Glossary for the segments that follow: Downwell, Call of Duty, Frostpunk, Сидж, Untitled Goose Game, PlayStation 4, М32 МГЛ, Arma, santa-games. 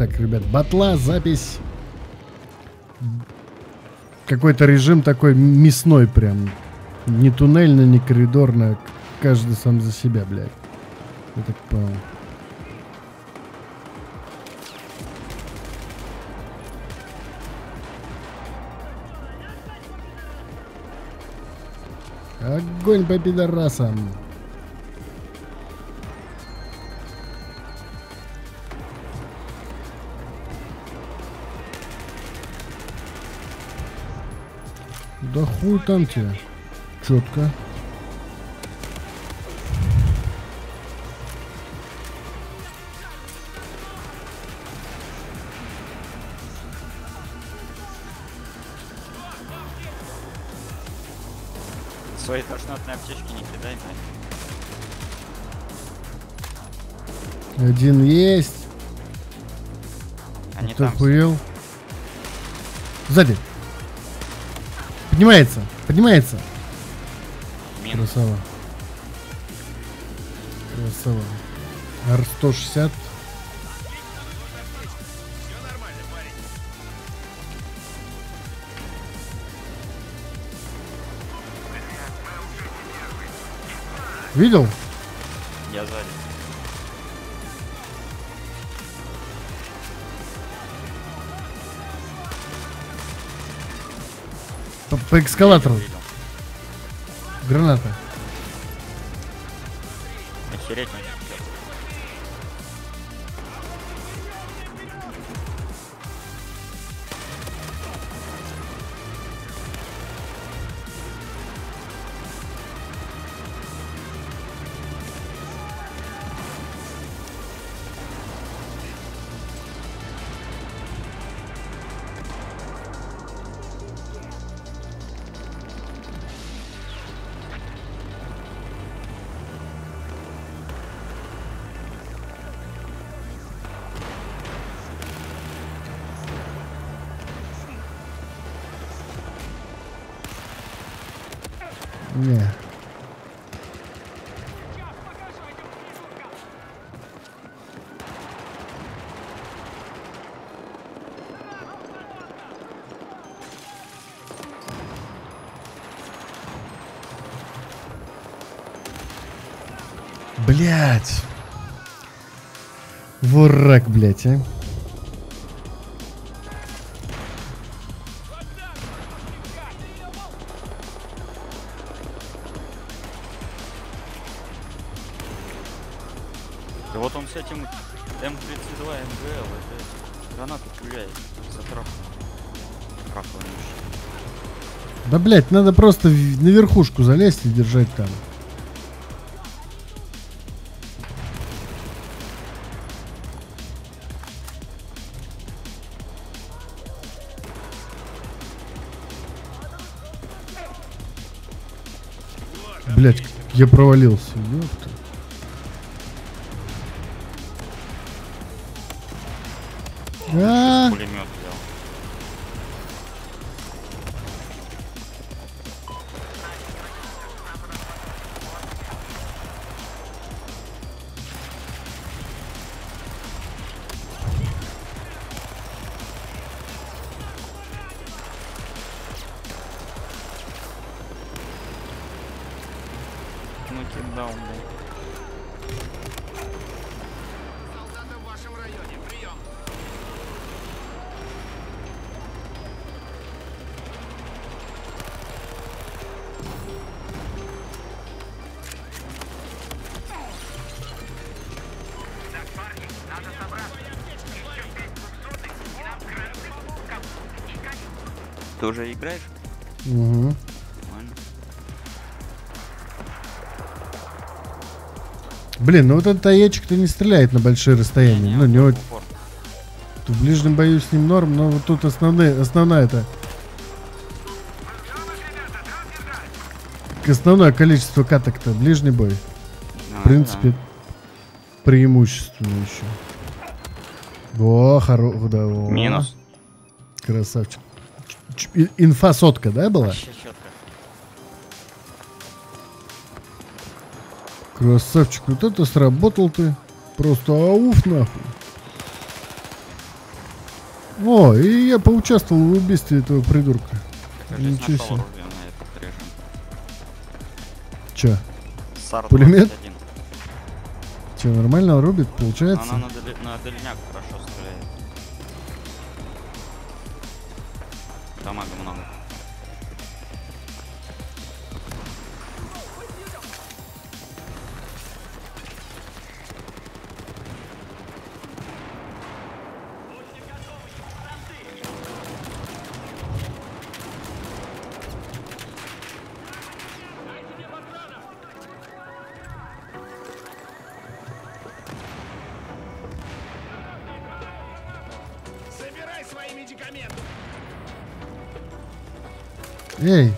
Так, ребят, батла, запись. Какой-то режим такой мясной прям. Не туннельный, не коридорный. Каждый сам за себя, блядь. Я так понял. Огонь по пидорасам. Да хуй там тебе. Четко. Свои тошнотные аптечки не кидай, да? Один есть. Они там хуел. Сзади. Поднимается, поднимается. Минус. Красава. Красава. Р-160. Видел? Я сзади. По экскалатору. Граната. Охереть. Не. Блять. Враг, блять, а. Вот он с этим М32 МГЛ, это гранату пуляет, затрахал. Да блять, надо просто на верхушку залезть и держать там. Блять, я провалился, ёпта. Пулемет взял. Ну кикдаун был. Ты уже играешь? Угу. Нормально. Блин, ну вот этот таечек-то не стреляет на большие расстояния. Ну, не в ближнем бою с ним норм, но вот тут основная-то. Основное количество каток-то ближний бой. В принципе, да. Преимущественно еще. О, хорошо, да. О. Минус. Красавчик. Инфа сотка, да, была? Красавчик, вот это сработал ты. Просто ауф нахуй. О, и я поучаствовал в убийстве этого придурка. Ничего себе. Че? Пулемет? Че, нормально рубит, получается? Она на дальняк хорошо стреляет. Дамага много. Эй,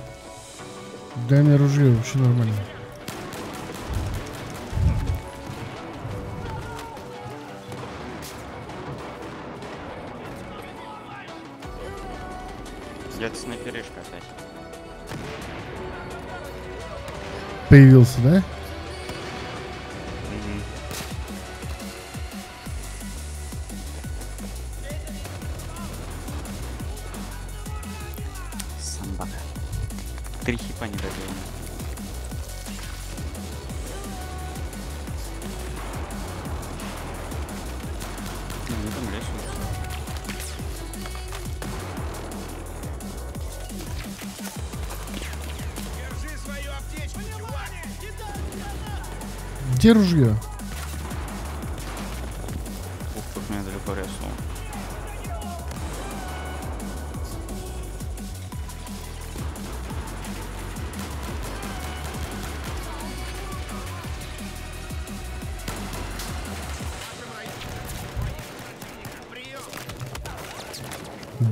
дай мне ружье, вообще нормально. Где-то снайперишка опять. Появился, да? Три хипа не добили. Они там лезут. Держи свою аптечку, чувак! Где ружье? Ух, тут меня далеко ряснул.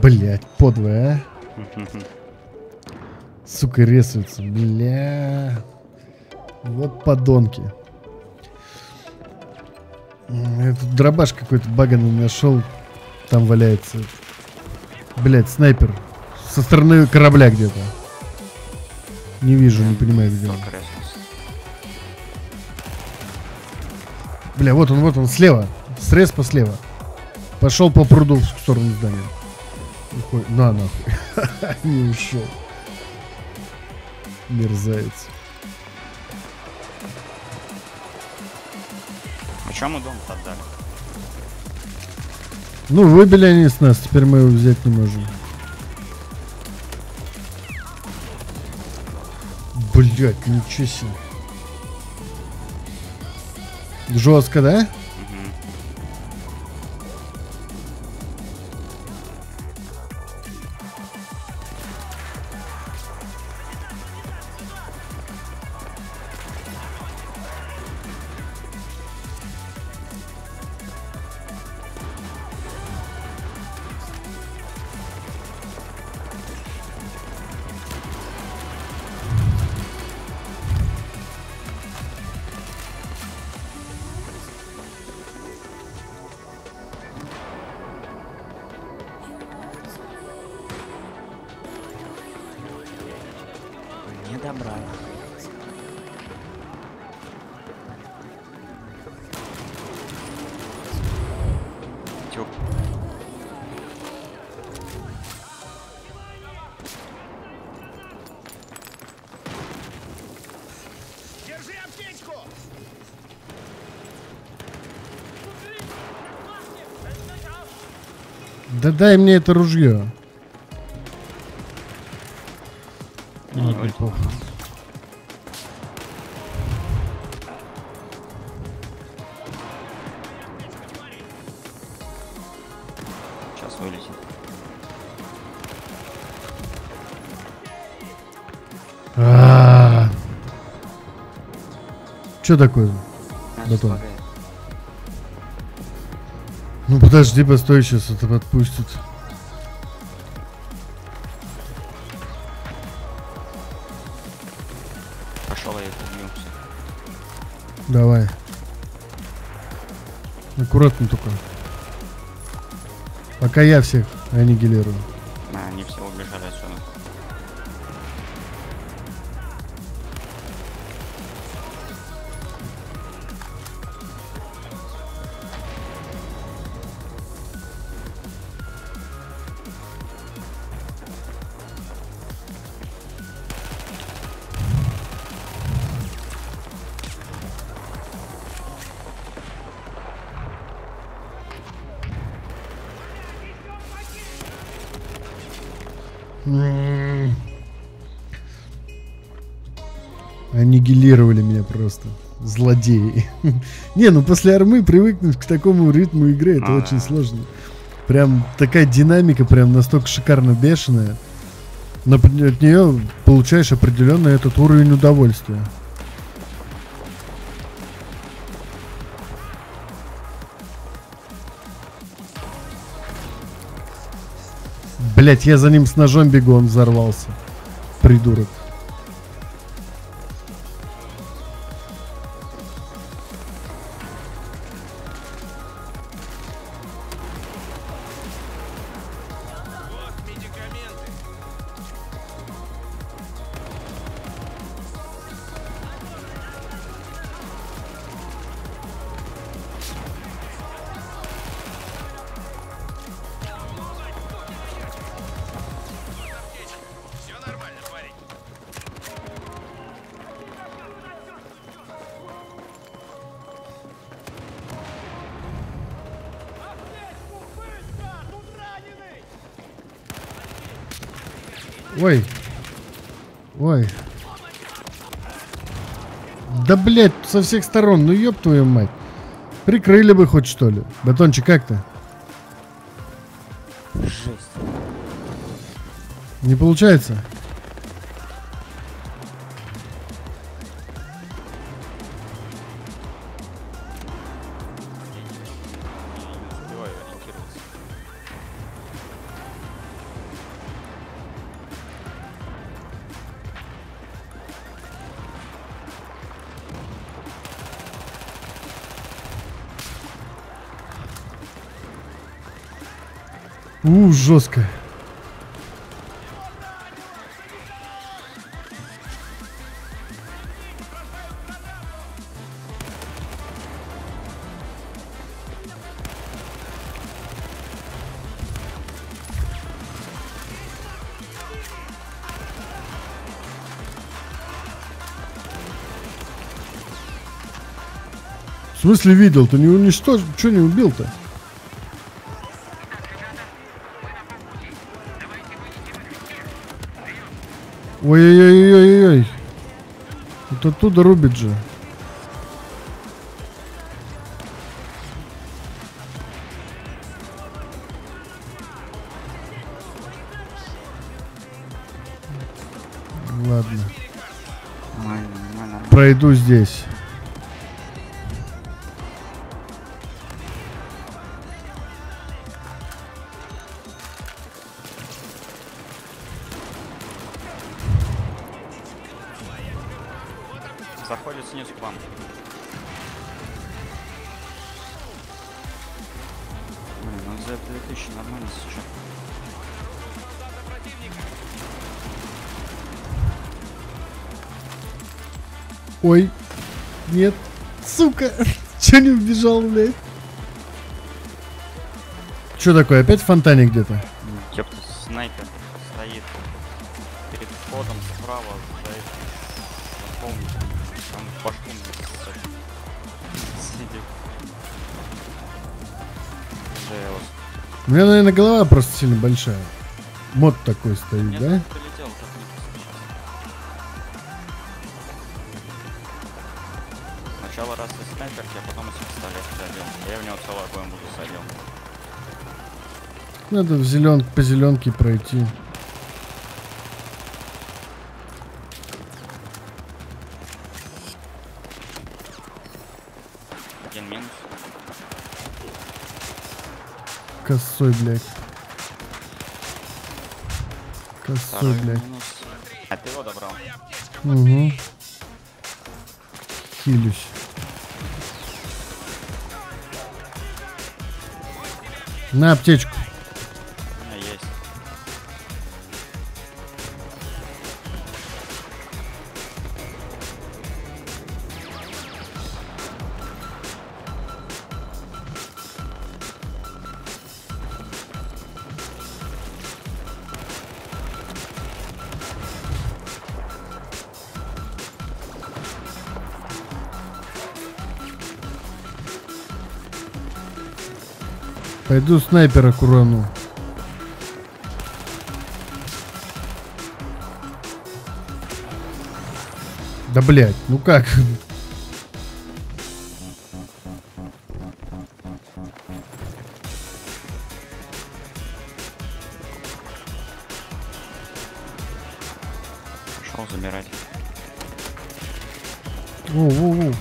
Блять, подвое, а? Сука, рисуется, бля. Вот подонки. Я тут дробаш какой-то баганый нашел. Там валяется. Блять, снайпер. Со стороны корабля где-то. Не вижу, не понимаю, где он. Бля, вот он, слева. Срез по слева. Пошел по пруду в сторону здания. На, нахуй. Не ушел. Мерзавец. А чё мы дом-то отдали? Ну, выбили они с нас, теперь мы его взять не можем. Блять, ничего себе. Жестко, да? Добра. Тёп. Держи аптечку. Да дай мне это ружье. Сейчас вылетит. Что такое? Ну подожди, постой, сейчас это отпустит. Давай. Аккуратно только. Пока я всех аннигилирую. А, они все убежали отсюда. Аннигилировали меня просто. Злодеи. Не, ну после армы привыкнуть к такому ритму игры, это очень сложно. Прям такая динамика, прям настолько шикарно бешеная. Но от нее получаешь определенно этот уровень удовольствия. Блять, я за ним с ножом бегу, он взорвался. Придурок. Ой. Ой. Да, блядь, со всех сторон. Ну, ёб твою мать. Прикрыли бы хоть, что ли. Батончик, как-то. Не получается. Жестко. В смысле видел? Ты не уничтожил? Чего не убил-то? Ой-ой-ой-ой-ой. Вот оттуда рубит же. Ладно. Пройду здесь. Заходит снизу к вам. Блин, он за 2000 нормально сейчас. Ой, нет, сука, че не убежал, блядь? Че такое, опять в фонтане где-то? Чё-то снайпер стоит перед входом справа, стоит. Там башком сидит. У меня, наверное, голова просто сильно большая. Мод такой стоит. Нет, да? Полетел, сначала раз из снайперки, а потом из пистолета задел. Я в него целый огонь буду задел. Надо в по зеленке пройти. Косой, блядь. Косой, блядь. А ты его добрал? Угу. Хилюсь. На аптечку. Есть. Пойду снайпера курану. Да блять, ну как? Пошел замирать. Воу-воу-воу.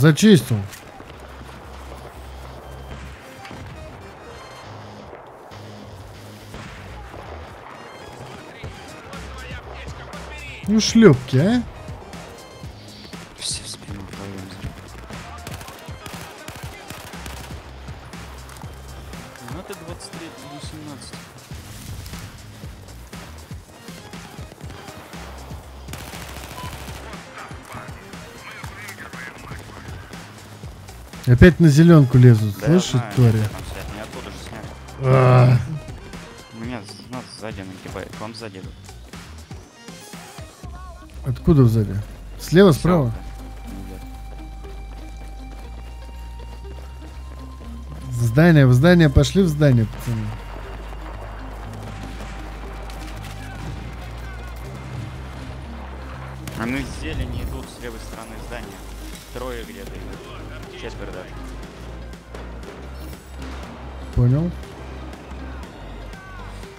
Зачистил. Ну шлепки, а? Все в спину вдвоем. Ну ты 20 лет, 18. Опять на зеленку лезут, да, слышишь, твари? Меня нас сзади нагибает, вам сзади. Откуда сзади? Слева, все справа? В здание, пошли в здание, пацаны. А ну из зелени идут с левой стороны здания. Трое где-то идут. Четверо даже. Понял.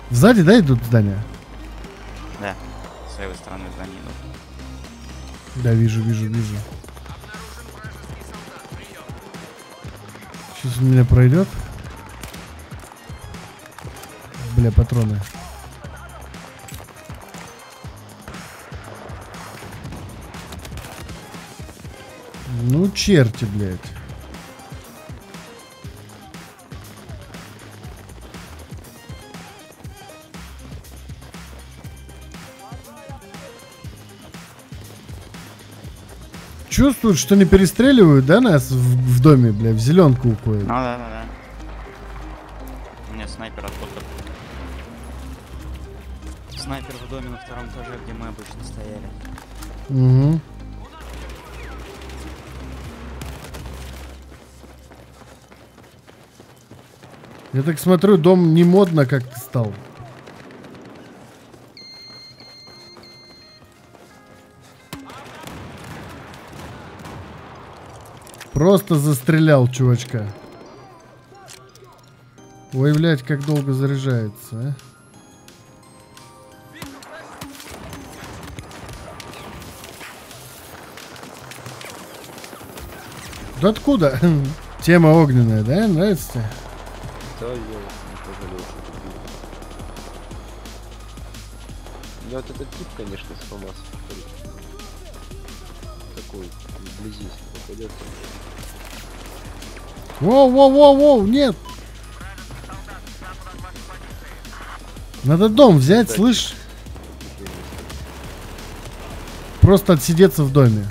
Сзади, да, идут здания? Да. С левой стороны здания идут. Да, вижу, вижу. Сейчас у меня пройдет. Бля, патроны. Ну черти, блядь. Чувствуют, что не перестреливают, да, нас в доме, блядь, в зеленку уходит. Ну да, да. У меня снайпер откуда-то. Снайпер в доме на втором этаже, где мы обычно стояли. Угу. Я так смотрю, дом не модно как-то стал. Просто застрелял чувачка. Ой, блядь, как долго заряжается, а? Да откуда? Тема огненная, да? Нравится тебе? Да, я не пожалел, что убил. Меня вот этот тип, конечно, сломался. Такой, вблизи, если попадется. Воу, нет! Надо дом взять, кстати, слышь? Просто отсидеться в доме.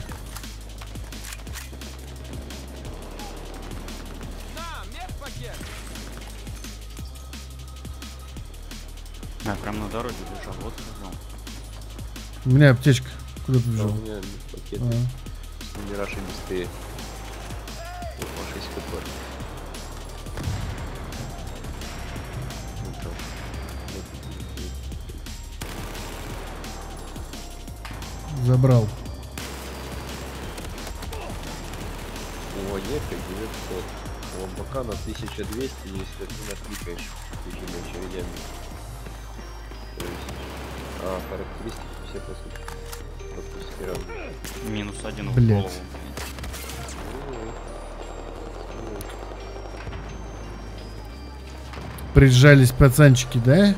А, прям на дороге лежал, вот лежал. У меня аптечка. Куда ты лежал? Да, у меня пакеты. С мирашей быстрее. Вот, по 6 копать. Забрал. О, ехай, 900. Ламбака на 1200, если ты накликаешь такими очередями. А, характеристики все после. -1 в голову. Прижались пацанчики, да? Я видел,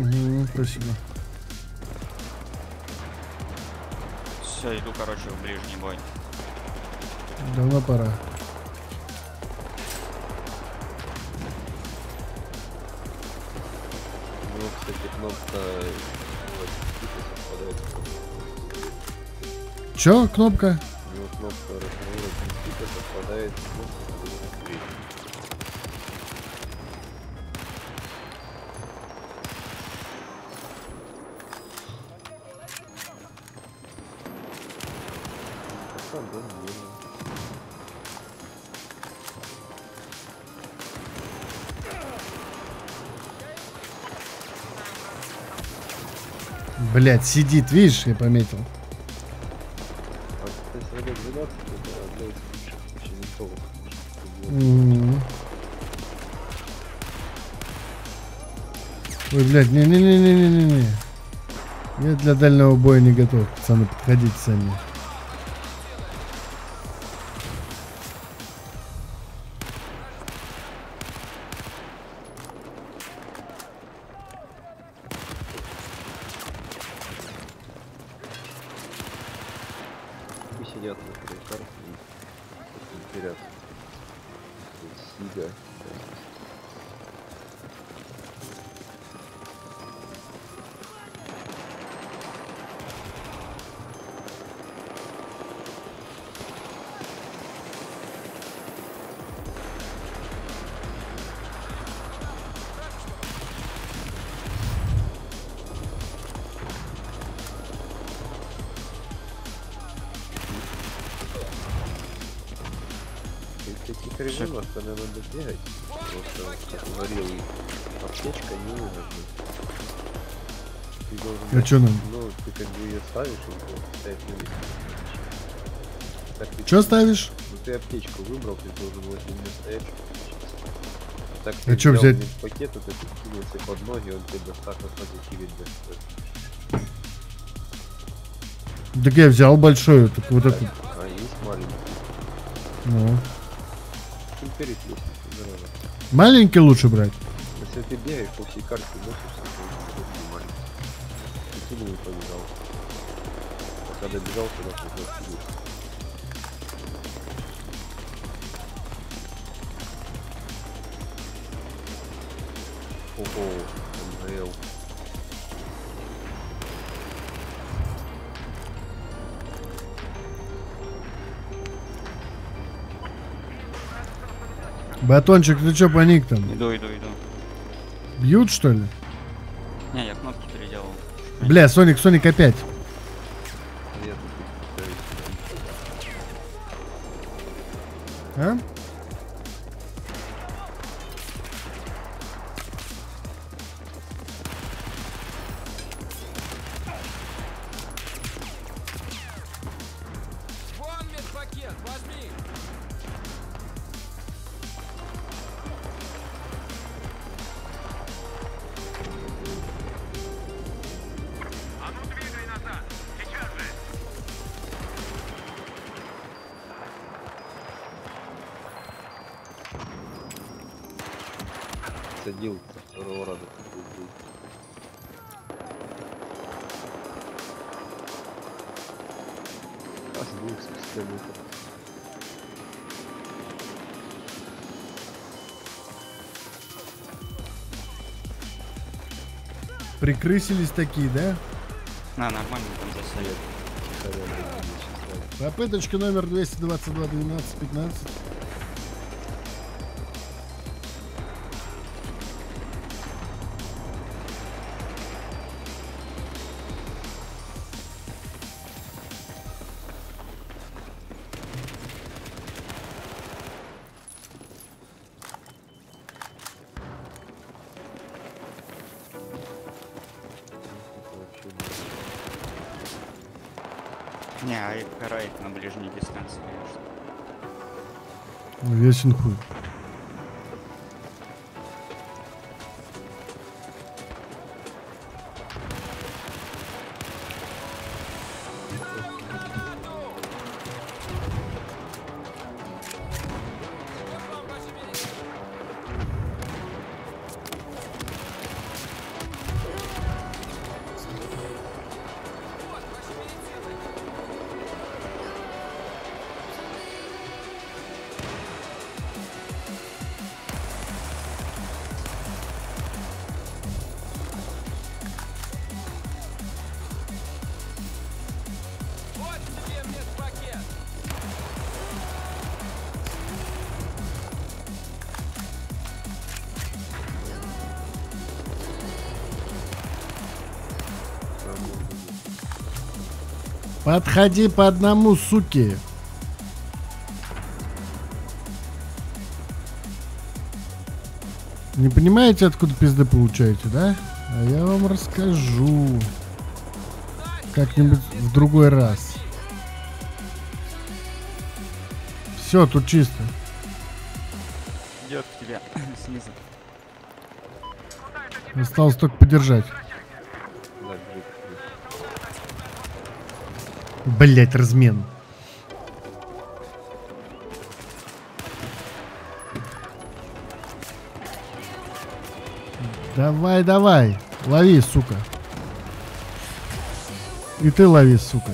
Угу, спасибо. Все, иду, короче, в ближний бой. Давно пора. Ну, кстати, кнопка... Чё, кнопка? Ну, кнопка разрывает конфликта совпадает с кнопкой. Блять, сидит, видишь, я пометил. Ой, блядь, не-не-не-не-не-не. Я для дальнего боя не готов, пацаны, подходите сами. Сидят на этой карте и теряют себя. Таких режимов, то надо бегать, потому что, как говорил, аптечка не нужна. Ты должен... А что нам? Ну, ты как бы ее ставишь, и он ставит на лист. Что ставишь? Ну, ты аптечку выбрал, ты должен возле нее стоять. Так, ты взял один пакет, а ты кинулся под ноги, он тебя так сразу кивит. Так я взял большую, так вот эту. А есть маленькую? Ну. Маленький лучше брать. Если ты бегаешь по всей карте, носишься, то не побежал. Пока добежал, туда побежал. Ого, МГЛ. Батончик, ты чё паник там? Иду. Бьют, что ли? Не, я кнопки переделал. Бля, Соник опять. А? Вон медпакет, возьми! Садил второго раза. А с двух спустя. Прикрысились такие, да? А, нормально там засовет. Попыточка номер 222, 12, 15. Не, а карает на ближней дистанции, конечно. Весен хуй. Подходи по одному, суки. Не понимаете, откуда пизды получаете, да? А я вам расскажу. Как-нибудь в другой раз. Все, тут чисто. Идет к тебе снизу. Осталось только подержать. Блять, размен. Давай, давай. Лови, сука. И ты лови, сука.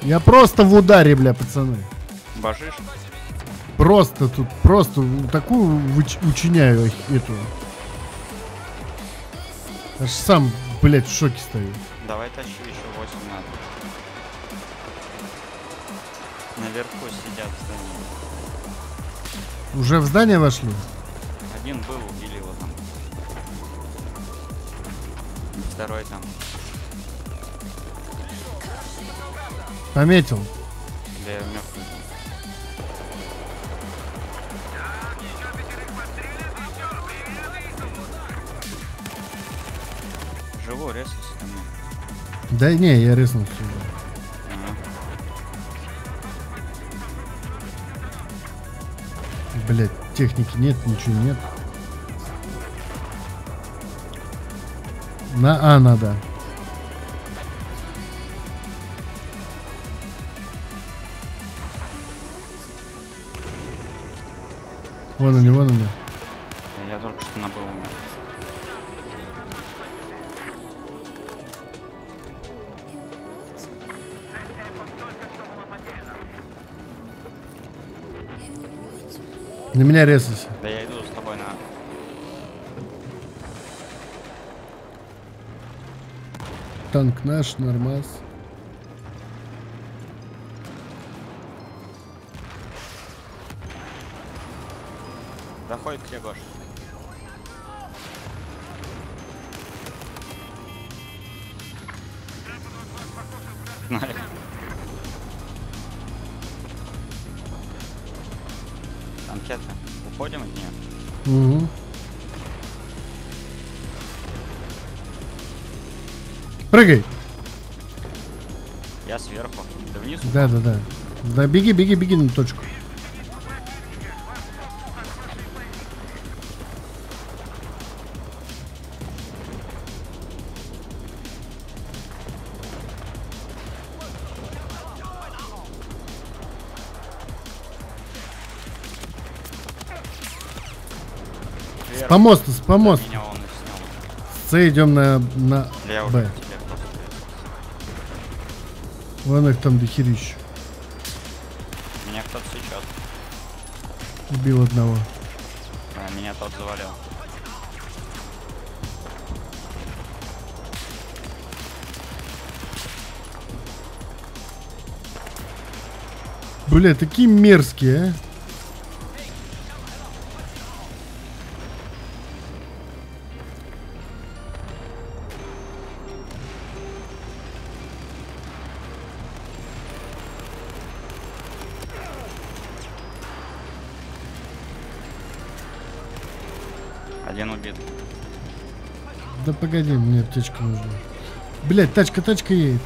Я просто в ударе, бля, пацаны. Башишь? Просто тут, просто такую учиняю эту. Аж сам, блядь, в шоке стою. Давай тащу, еще 8 надо. Наверху сидят в здании. Уже в здание вошли? Один был, убили его там. Второй там. Пометил. Да, я мертвый. Живой, резался там. Да не, я резнулся уже. Ага. Блять, техники нет, ничего нет. На А надо. Вон они, вон они. Я только что набыл. На меня резался. Да я иду с тобой на. Танк наш, нормас. Заходит к тебе, Гош. Танкета. Уходим от нее? Угу. Прыгай. Я сверху. Да вниз? Да, да, да. Да, беги, беги, беги на точку. Помост, помост. С идем на Б. Вон их там дохерищ. Меня кто-то сейчас. Убил одного. А, меня тот завалил. Бля, такие мерзкие, а? Один убит. Да погоди, мне аптечка нужна. Блять, тачка, тачка едет.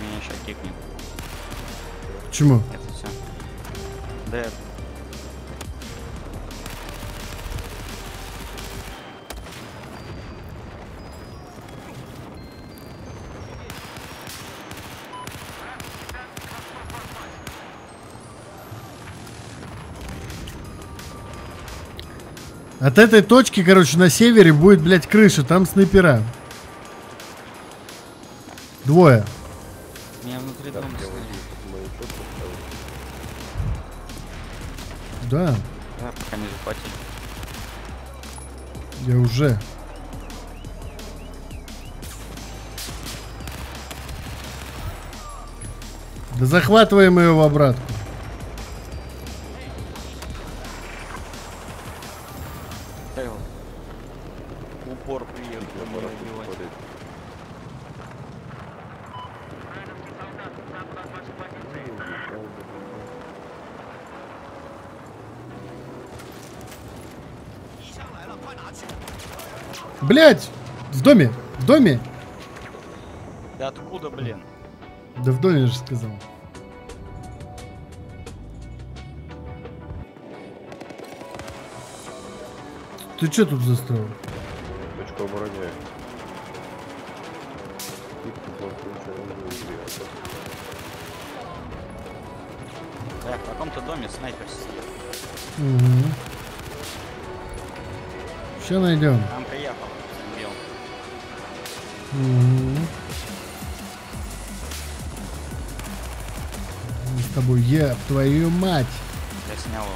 Меня сейчас кикнет. Почему? Это все. Да. От этой точки, короче, на севере будет, блядь, крыша. Там снайпера. Двое. Меня внутри дома снайпер. Да. Да, пока не заплатили. Я уже. Да захватываем ее в обратку. Упор приехал. Блять! В доме! В доме! Да откуда, блин? Да в доме же сказал. Ты что тут застроил? Точку обороняю. Да, в каком-то доме снайпер сидит. Угу. Все найдем. Там приехал. Угу. С тобой я, твою мать. Я снял его.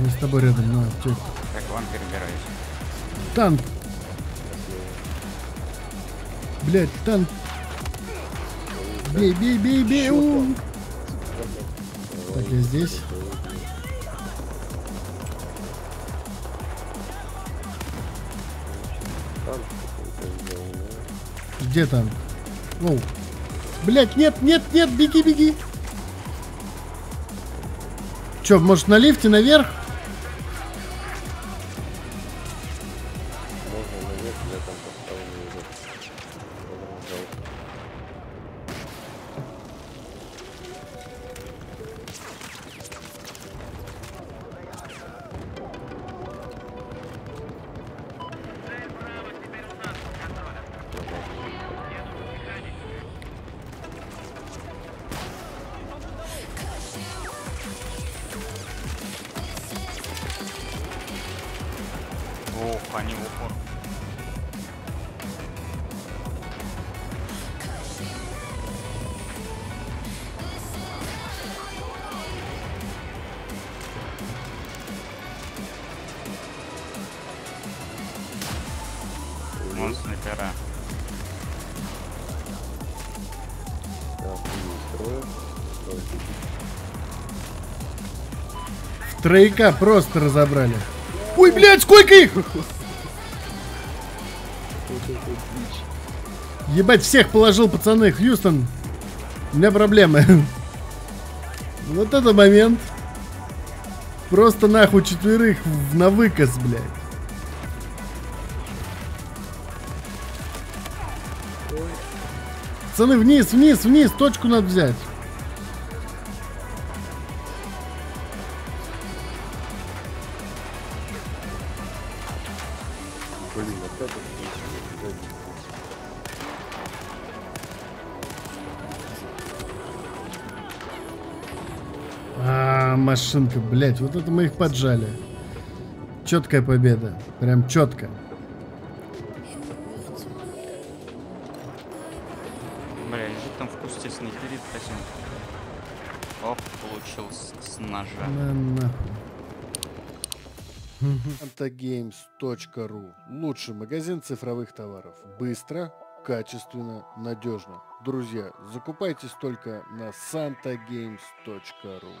Мы с тобой рядом, но тихо. Как вам перебираюсь? Танк! Блять, танк! Бей, бей, бей, бей! Так, я здесь. Где танк? Воу. Блять, нет, нет, нет, беги, беги! Че, может на лифте наверх? Они в упор. Вон снайпера. В тройка просто разобрали. Ой, блядь, сколько их! Ебать, всех положил, пацаны. Хьюстон, у меня проблемы. Вот это момент. Просто нахуй четверых на выкос, блядь. Пацаны, вниз, вниз, вниз. Точку надо взять. Блин, опять машинка, блять, вот это мы их поджали. Четкая победа, прям четко. Бля, лежит там в кусте снайперит, хотим. Оп, получил с ножа. santa-games.ru. Лучший магазин цифровых товаров. Быстро, качественно, надежно. Друзья, закупайтесь только на santa-games.ru.